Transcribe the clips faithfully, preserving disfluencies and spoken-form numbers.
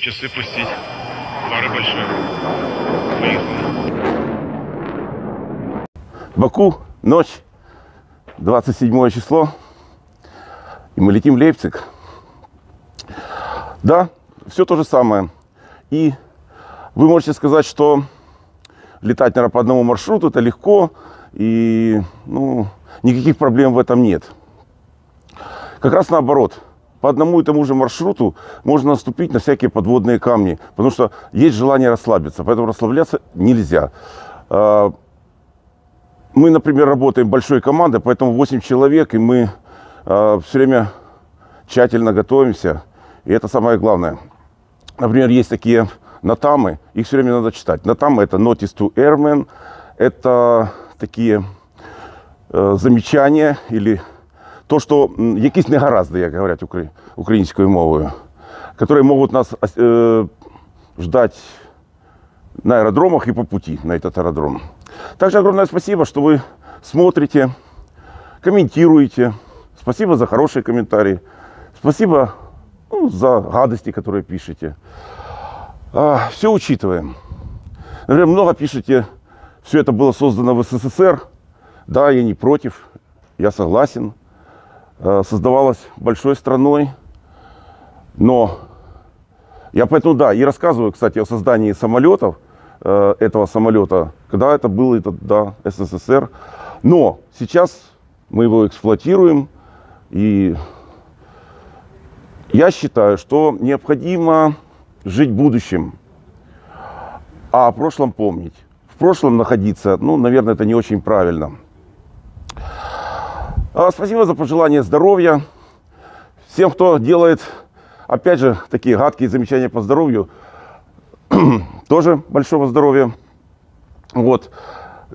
Часы пустить. Пара большая. Поехали. Баку, ночь, двадцать седьмое число. И мы летим в Лейпциг. Да, все то же самое. И вы можете сказать, что летать, наверное, по одному маршруту это легко. И ну, никаких проблем в этом нет. Как раз наоборот. По одному и тому же маршруту можно наступить на всякие подводные камни, потому что есть желание расслабиться, поэтому расслабляться нельзя. Мы, например, работаем большой командой, поэтому восемь человек, и мы все время тщательно готовимся, и это самое главное. Например, есть такие нотамы, их все время надо читать. Нотамы — это Notice to Airmen, это такие замечания или... То, что якісь негаразди, як говорять українською мовою, які можуть нас э, ждать на аэродромах и по пути на этот аэродром. Также огромное спасибо, что вы смотрите, комментируете. Спасибо за хорошие комментарии. Спасибо ну, за гадости, которые пишете. А, все учитываем. Наверное, много пишете. Все это было создано в СССР. Да, я не против. Я согласен. Создавалась большой страной, но я поэтому, да, и рассказываю, кстати, о создании самолетов, э, этого самолета, когда это был этот, да, СССР, но сейчас мы его эксплуатируем, и я считаю, что необходимо жить будущим, а о прошлом помнить. В прошлом находиться, ну, наверное, это не очень правильно. Спасибо за пожелание здоровья всем, кто делает, опять же, такие гадкие замечания по здоровью. Тоже большого здоровья. Вот.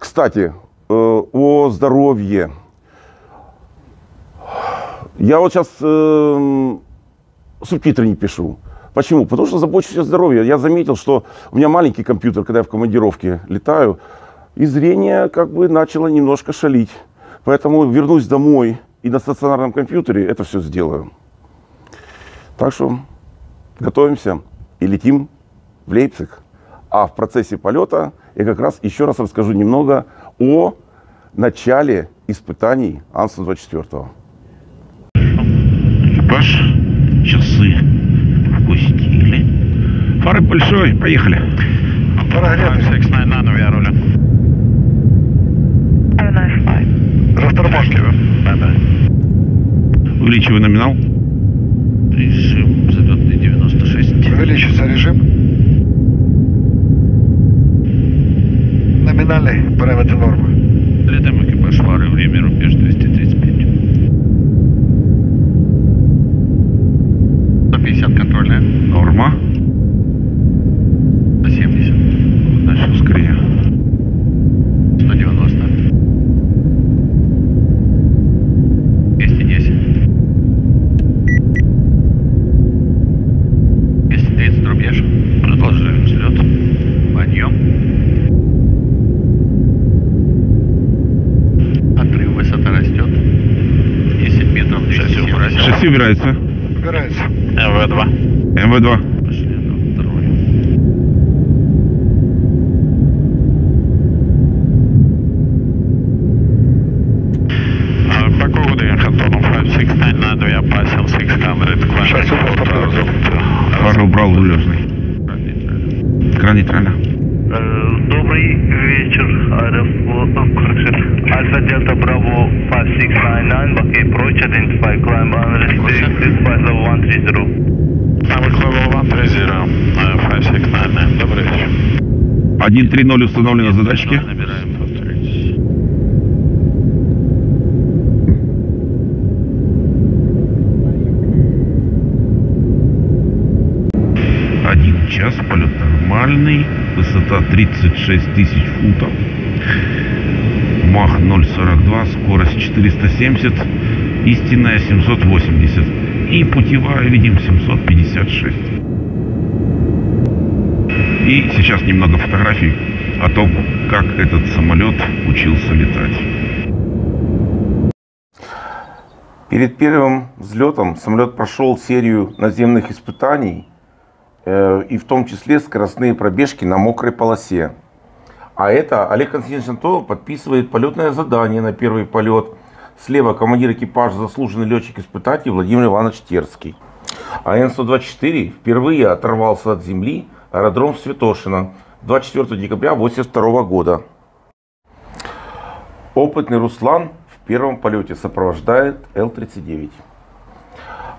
Кстати, о здоровье. Я вот сейчас э, субтитры не пишу. Почему? Потому что забочусь о здоровье. Я заметил, что у меня маленький компьютер, когда я в командировке летаю, и зрение как бы начало немножко шалить. Поэтому вернусь домой и на стационарном компьютере это все сделаю. Так что готовимся и летим в Лейпциг. А в процессе полета я как раз еще раз расскажу немного о начале испытаний Ан сто двадцать четыре. Экипаж, часы впустили. Фары большой, поехали. Фара горят. Увеличиваю номинал. Режим залетный девяносто шесть. Увеличится режим. Номинальный параметр нормы. Летаем экипаж фары. Время рубеж двести тридцать пять. сто пятьдесят контрольная. Норма. семьдесят. Начал скорее. Убирается. Убирается. МВ-два. МВ-два. Пошли на второй. Баку, Владимир Антонов, пять шесть девять два, пассил шестьсот. Сейчас убрал. Пару убрал улежный. Кран нейтрально. Добрый вечер, аэрофлот, Альфа-Дельта, Браво, пять шесть девять девять, Баке, Approach, Identify, Climb, Unrestricted, Flight Level сто тридцать. Number Level сто тридцать, пять шесть девять девять, добрый вечер. один три ноль установлено задачки. Набираем, повторитесь. Один час, полет нормальный. Высота тридцать шесть тысяч футов, мах ноль сорок два, скорость четыреста семьдесят, истинная семьсот восемьдесят и путевая, видим, семьсот пятьдесят шесть. И сейчас немного фотографий о том, как этот самолет учился летать. Перед первым взлетом самолет прошел серию наземных испытаний. и в том числе скоростные пробежки на мокрой полосе. А это Олег Константинович Антонов подписывает полетное задание на первый полет. Слева командир экипажа, заслуженный летчик-испытатель Владимир Иванович Терский. А Ан сто двадцать четыре впервые оторвался от земли аэродром Святошина двадцать четвёртого декабря тысяча девятьсот восемьдесят второго года. Опытный Руслан в первом полете сопровождает Л тридцать девять.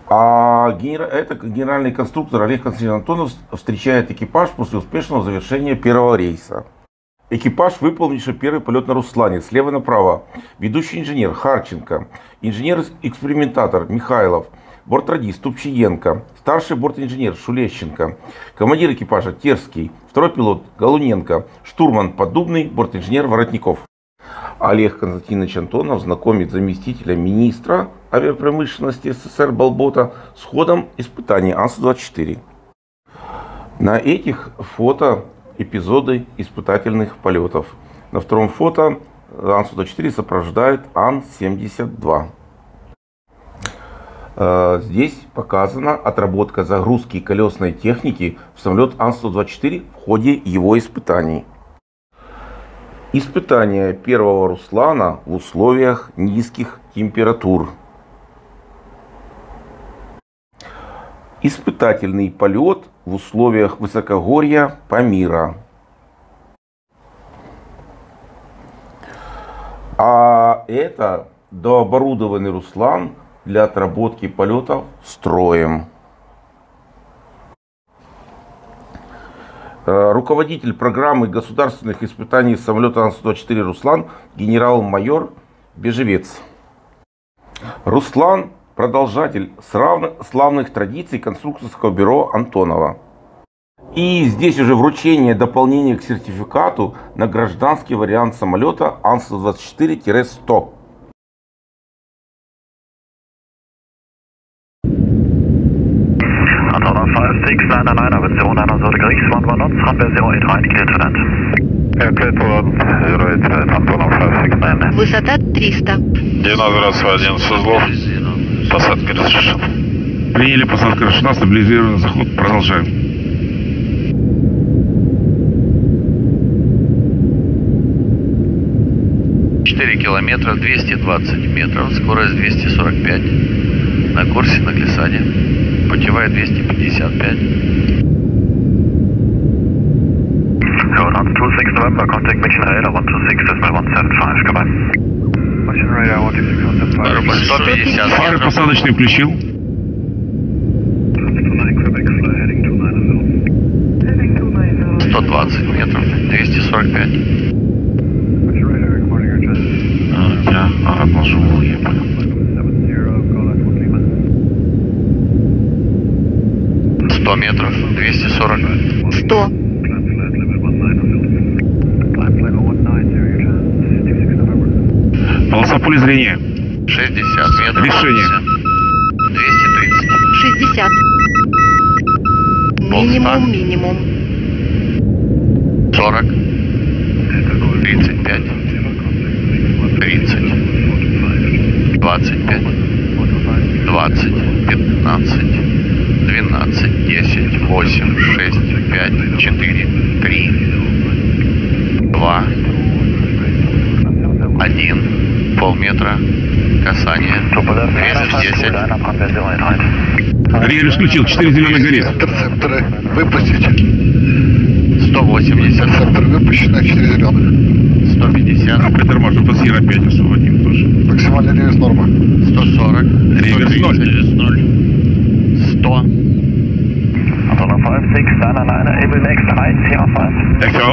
А генер... это генеральный конструктор Олег Константинович Антонов встречает экипаж после успешного завершения первого рейса. Экипаж, выполнивший первый полет на Руслане, слева направо. Ведущий инженер Харченко, инженер-экспериментатор Михайлов, бортрадист Тупчиенко, старший бортинженер Шулещенко, командир экипажа Терский, второй пилот Галуненко, штурман Подубный, бортинженер Воротников. Олег Константинович Антонов знакомит заместителя министра авиапромышленности СССР Болбота с ходом испытаний Ан сто двадцать четыре. На этих фото эпизоды испытательных полетов. На втором фото Ан сто двадцать четыре сопровождает Ан семьдесят два. Здесь показана отработка загрузки колесной техники в самолет Ан сто двадцать четыре в ходе его испытаний. Испытания первого Руслана в условиях низких температур. Испытательный полет в условиях высокогорья Памира. А это дооборудованный Руслан для отработки полетов строем. Руководитель программы государственных испытаний самолета Ан сто двадцать четыре Руслан генерал-майор Бежевец. Руслан — продолжатель славных традиций конструкторского бюро Антонова. И здесь уже вручение дополнения к сертификату на гражданский вариант самолета Ан сто двадцать четыре сто. Высота триста. девяносто градусов, одиннадцать узлов. Посадка разрешена. Приняли, посадка разрешена, стабилизированный заход. Продолжаем. четыре километра, двести двадцать метров, скорость двести сорок пять. На курсе на глиссаде. Путевая двести пятьдесят пять. Фары посадочные включил. сто двадцать метров, двести сорок пять. Я отложу, я понял. сто метров, двести сорок. сто. Полоса поля зрения. шестьдесят метров. Решение. двести тридцать. шестьдесят. Минимум, минимум. сорок. тридцать пять. тридцать. двадцать пять. двадцать. пятнадцать. двенадцать. десять. восемь. шесть. пять. четыре. три. два. один. Полметра. Касание. двести десять. Рель исключил. четыре зеленых горит. Интерцепторы выпустить. сто восемьдесят. Интерцептор выпущено. четыре зеленых. сто пятьдесят. А притормаживаем пассажир опять один тоже. Максимальный реверс норма. сто сорок. Реверс ноль. сто. Echo.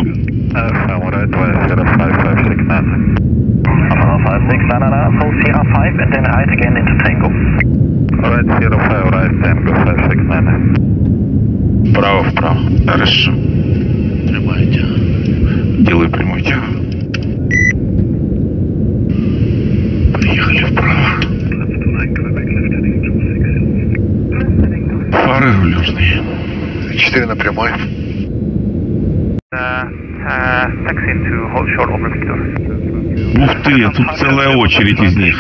Вправо, вправо. Хорошо. Прямой тяг. Делаю прямой тяг. Поехали вправо. Фары рулежные. Четыре на прямой. Ух ты, тут целая очередь из них.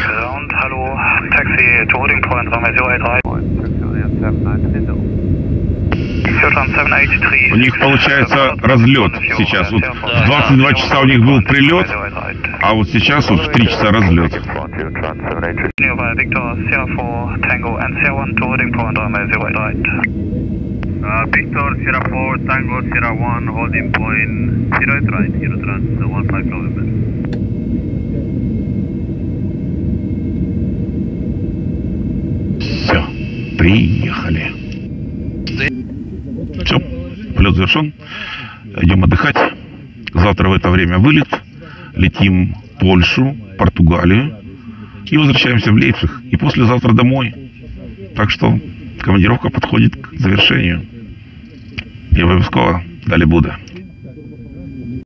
У них получается разлет сейчас. Вот в двадцать два часа у них был прилет, а вот сейчас вот в три часа разлет. Victor, Sierra four, Tango, Sierra one, holding point, zero eight right, zero right, so one five kilometers. Все, приехали. Все, полет завершен. Идем отдыхать. Завтра в это время вылет. Летим в Польшу, Португалию и возвращаемся в Лейпциг. И послезавтра домой. Так что командировка подходит к завершению. Я Войскова, далее буду.